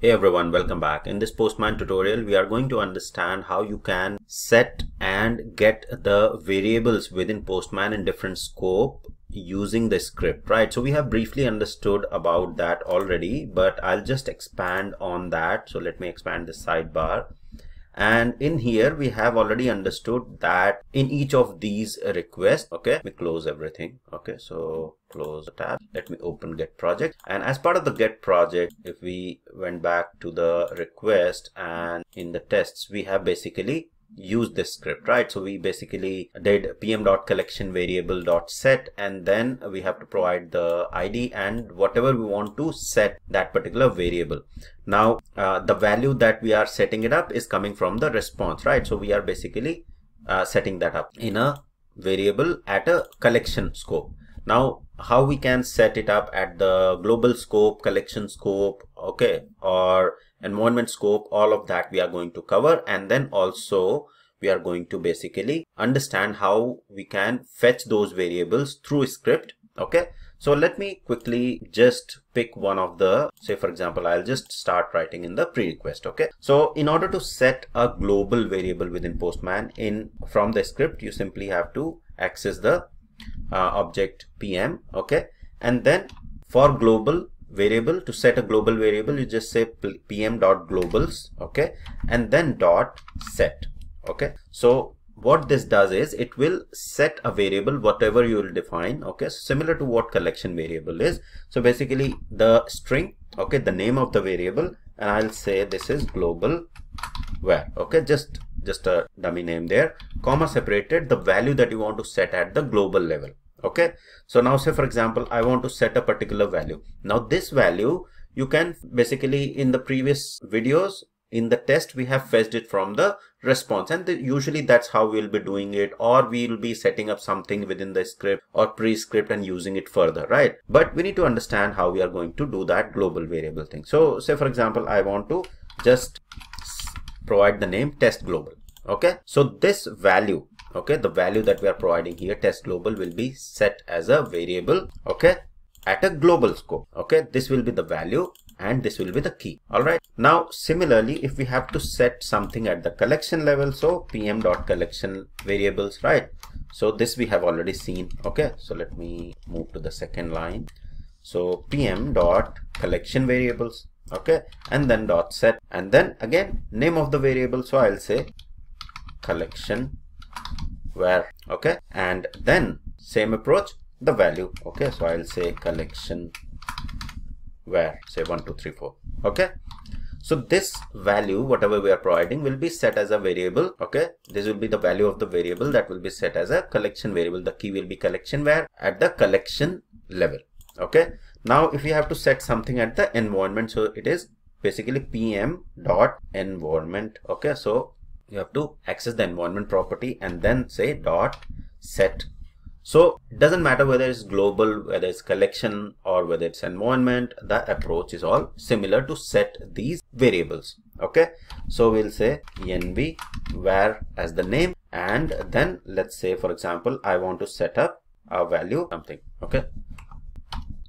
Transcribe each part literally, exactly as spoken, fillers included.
Hey everyone, welcome back. In this Postman tutorial, we are going to understand how you can set and get the variables within Postman in different scope using the script, right? So we have briefly understood about that already, but I'll just expand on that. So let me expand the sidebar. And in here, we have already understood that in each of these requests, okay, let me close everything. Okay, so close the tab. Let me open get project. And as part of the get project, if we went back to the request and in the tests, we have basically used this script, right? So we basically did pm.collection variable.set, and then we have to provide the I D and whatever we want to set that particular variable. Now, uh, the value that we are setting it up is coming from the response, right? So we are basically uh, setting that up in a variable at a collection scope. Now, how we can set it up at the global scope, collection scope, okay, or environment scope, all of that we are going to cover. And then also we are going to basically understand how we can fetch those variables through script, okay? So let me quickly just pick one of the, say for example, I'll just start writing in the pre-request, okay? So in order to set a global variable within Postman in from the script, you simply have to access the uh, object P M, okay? And then for global variable, to set a global variable, you just say pm.globals, okay, and then dot set, okay? So what this does is it will set a variable whatever you will define, okay, similar to what collection variable is. So basically the string, okay, the name of the variable, and I'll say this is global where, okay, just just a dummy name there, comma separated, the value that you want to set at the global level. Okay, so now say for example, I want to set a particular value. Now this value, you can basically, in the previous videos, in the test, we have fetched it from the response, and the, usually that's how we'll be doing it, or we'll be setting up something within the script or pre-script and using it further, right? But we need to understand how we are going to do that global variable thing. So say for example, I want to just provide the name test global, okay? So this value, okay, the value that we are providing here, test global, will be set as a variable, okay, at a global scope, okay? This will be the value and this will be the key. All right, now similarly, if we have to set something at the collection level, so pm.collection variables, right? So this we have already seen, okay? So let me move to the second line. So pm.collection variables, okay, and then dot set, and then again name of the variable, so I'll say collection where, okay, and then same approach, the value, okay, so I'll say collection where, say one two three four, okay? So this value, whatever we are providing, will be set as a variable, okay? This will be the value of the variable that will be set as a collection variable. The key will be collection where at the collection level, okay? Now if you have to set something at the environment, so it is basically pm dot environment, okay? So you have to access the environment property and then say dot set. So it doesn't matter whether it's global, whether it's collection, or whether it's environment, the approach is all similar to set these variables, okay? So we'll say env where as the name, and then let's say for example, I want to set up a value something, okay?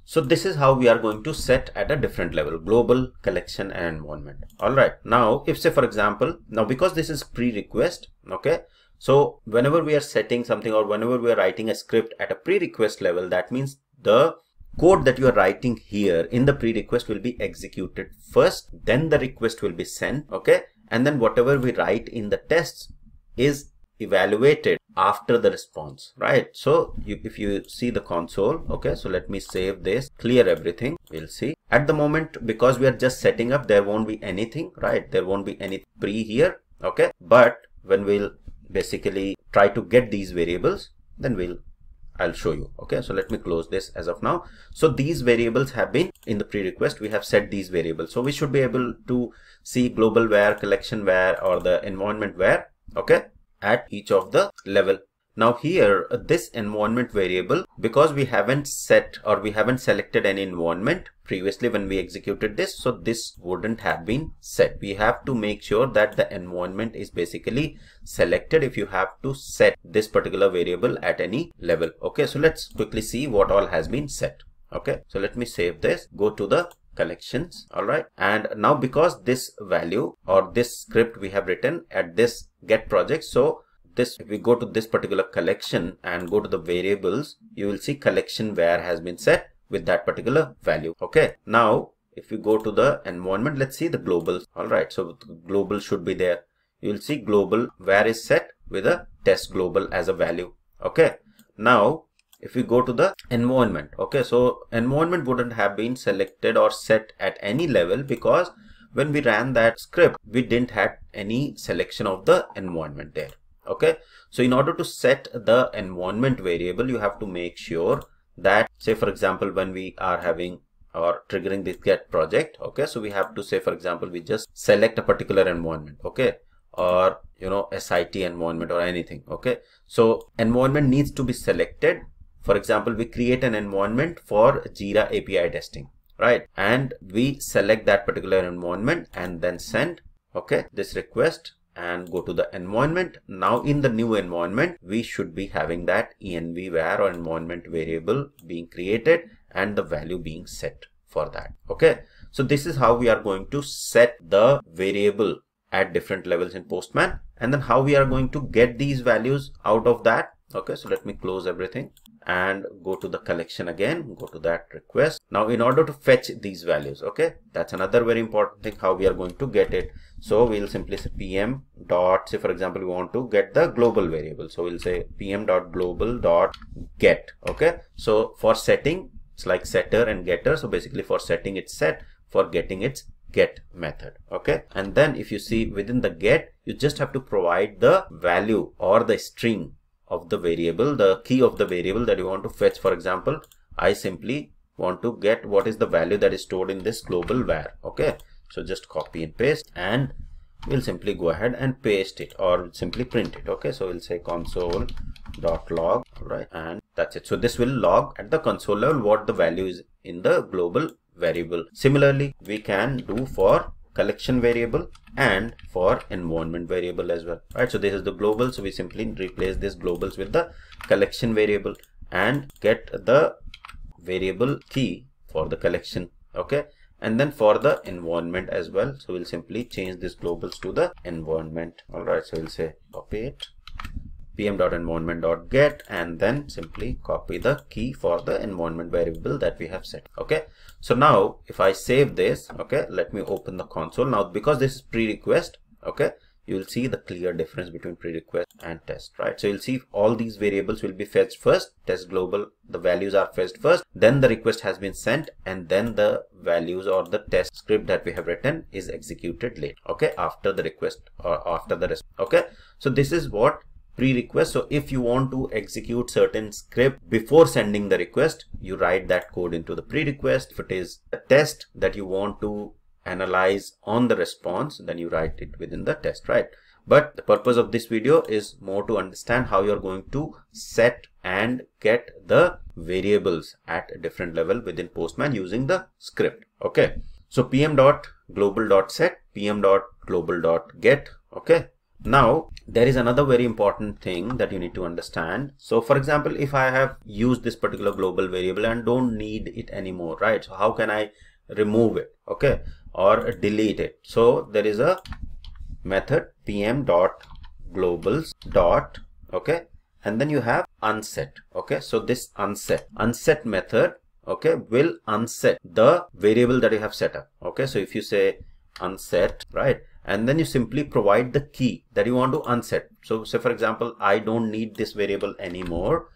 So this is how we are going to set at a different level, global, collection, and environment. All right. Now, if say, for example, now because this is pre-request, okay, so whenever we are setting something or whenever we are writing a script at a pre-request level, that means the code that you are writing here in the pre-request will be executed first, then the request will be sent, okay, and then whatever we write in the tests is evaluated after the response, right? So you, if you see the console, okay, so let me save this, clear everything, we'll see. At the moment, because we are just setting up, there won't be anything, right? There won't be any pre here, okay? But when we'll basically try to get these variables, then we'll I'll show you, okay? So let me close this as of now. So these variables have been in the pre-request, we have set these variables, so we should be able to see global where, collection where, or the environment where, okay, at each of the level. Now here, this environment variable, because we haven't set or we haven't selected any environment previously when we executed this, so this wouldn't have been set. We have to make sure that the environment is basically selected if you have to set this particular variable at any level. Okay, so let's quickly see what all has been set. Okay, so let me save this, go to the collections. All right. And now because this value or this script we have written at this get project. So this, if we go to this particular collection and go to the variables, you will see collection where has been set with that particular value. Okay. Now, if you go to the environment, let's see the global. All right. So global should be there. You will see global where is set with a test global as a value. Okay. Now, if we go to the environment, okay, so environment wouldn't have been selected or set at any level because when we ran that script, we didn't have any selection of the environment there. Okay. So in order to set the environment variable, you have to make sure that, say, for example, when we are having or triggering this get project. Okay. So we have to say, for example, we just select a particular environment. Okay. Or, you know, S I T environment or anything. Okay. So environment needs to be selected. For example, we create an environment for Jira A P I testing, right? And we select that particular environment and then send, okay, this request and go to the environment. Now in the new environment, we should be having that env var or environment variable being created and the value being set for that. Okay. So this is how we are going to set the variable at different levels in Postman and then how we are going to get these values out of that. Okay. So let me close everything and go to the collection again, go to that request. Now in order to fetch these values, okay, that's another very important thing, how we are going to get it. So we'll simply say pm dot, say for example, we want to get the global variable. So we'll say pm dot global dot get. Okay. So for setting, it's like setter and getter. So basically for setting it's set, for getting it's get method. Okay. And then if you see within the get, you just have to provide the value or the string of the variable, the key of the variable that you want to fetch. For example, I simply want to get what is the value that is stored in this global var. Okay. So just copy and paste and we'll simply go ahead and paste it or simply print it. Okay. So we'll say console.log. All right. And that's it. So this will log at the console level what the value is in the global variable. Similarly, we can do for collection variable and for environment variable as well, right? So this is the global. So we simply replace this globals with the collection variable and get the variable key for the collection. Okay. And then for the environment as well. So we'll simply change this globals to the environment. All right. So we'll say copy it, pm.environment.get, and then simply copy the key for the environment variable that we have set. Okay. So now if I save this, okay, let me open the console. Now because this is pre-request, okay, you will see the clear difference between pre-request and test, right? So you'll see all these variables will be fetched first. Test global, the values are fetched first, then the request has been sent, and then the values or the test script that we have written is executed later. Okay. After the request or after the response. Okay. So this is what pre-request. So if you want to execute certain script before sending the request, you write that code into the pre-request. If it is a test that you want to analyze on the response, then you write it within the test, right? But the purpose of this video is more to understand how you're going to set and get the variables at a different level within Postman using the script. Okay. So pm.global.set, pm.global.get. Okay. Now, there is another very important thing that you need to understand. So for example, if I have used this particular global variable and don't need it anymore, right? So how can I remove it? Okay. Or delete it. So there is a method pm.globals dot, okay. And then you have unset. Okay. So this unset, unset method, okay, will unset the variable that you have set up. Okay. So if you say unset, right? And then you simply provide the key that you want to unset. So say for example, I don't need this variable anymore.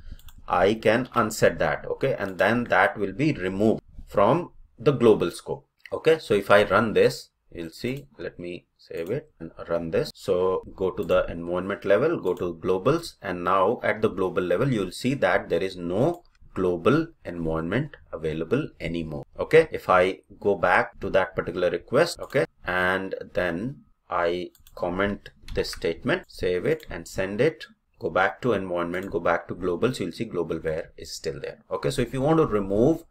I can unset that. Okay. And then that will be removed from the global scope. Okay. So if I run this, you'll see, let me save it and run this. So go to the environment level, go to globals. And now at the global level, you'll see that there is no global environment available anymore. Okay. If I go back to that particular request, okay, and then I comment this statement, save it and send it, go back to environment, go back to global. So you'll see global where is still there. Okay. So if you want to remove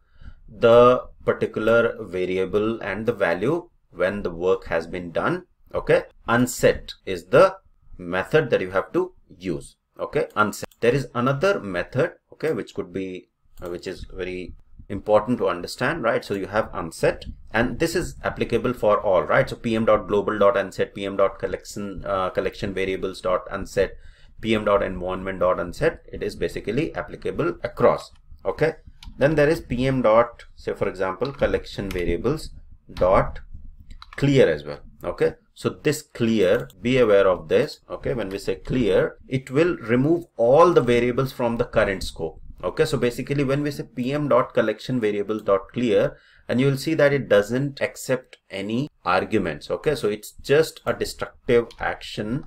the particular variable and the value when the work has been done, okay, unset is the method that you have to use. Okay. Unset. There is another method, okay, which could be, which is very important to understand, right? So you have unset, and this is applicable for all, right? So pm.global.unset, pm.collection uh, collection variables.unset, pm.environment.unset, it is basically applicable across. Okay, then there is pm dot, say for example, collection variables dot clear as well. Okay, so this clear, be aware of this. Okay, when we say clear, it will remove all the variables from the current scope. Okay, so basically when we say pm dot collection variables dot clear, and you will see that it doesn't accept any arguments. Okay, so it's just a destructive action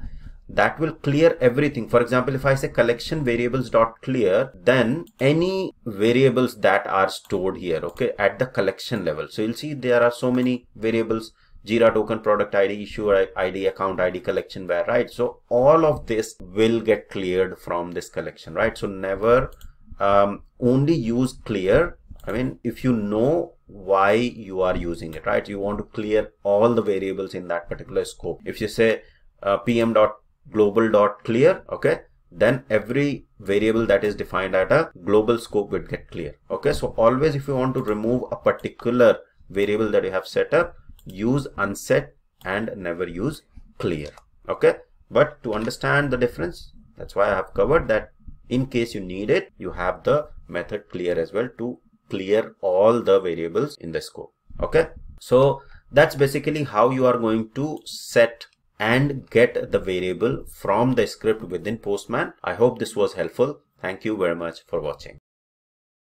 that will clear everything. For example, if I say collection variables dot clear, then any variables that are stored here, okay, at the collection level. So you'll see there are so many variables: Jira token, product I D, issuer I D, account I D, collection where, right? So all of this will get cleared from this collection, right? So never um, only use clear. I mean, if you know why you are using it, right? You want to clear all the variables in that particular scope. If you say uh, pm dot global dot clear, okay, then every variable that is defined at a global scope would get clear. Okay, so always if you want to remove a particular variable that you have set up, use unset and never use clear. Okay, but to understand the difference, that's why I have covered that. In case you need it, you have the method clear as well to clear all the variables in the scope. Okay, so that's basically how you are going to set and get the variable from the script within Postman. I hope this was helpful. Thank you very much for watching.